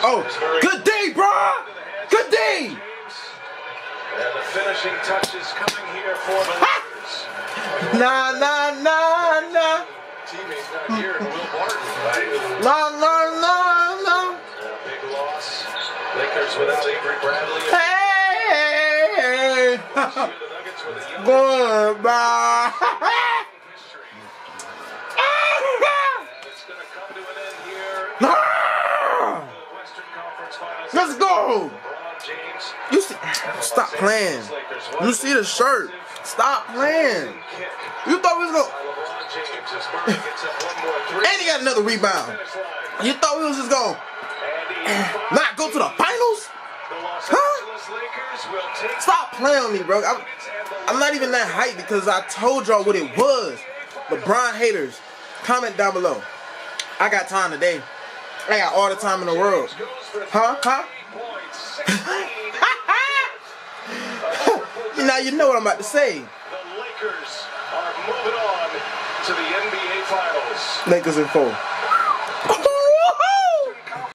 Oh, good day, bro! Good day! And the finishing touch is coming here for the Lakers. Nah. Teammates not here, Will Barton. Nah. Big loss. Lakers without Avery Bradley. Hey! Good, bro! It's going to come to an end here. Let's go! You see, stop playing. You see the shirt. Stop playing. You thought we was gonna. And he got another rebound. You thought we was just gonna not go to the finals? Huh? Stop playing on me, bro. I'm not even that hype because I told y'all what it was. LeBron haters, comment down below. I got time today. I got all the time in the world. Huh? Now you know what I'm about to say. The Lakers are moving on to the NBA Finals. Lakers in 4.